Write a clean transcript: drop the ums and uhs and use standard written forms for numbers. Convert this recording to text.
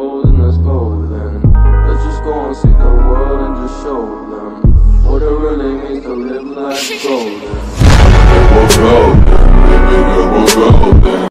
gold and let's go then. Let's just go and see the world and just show them what it really means to live life golden.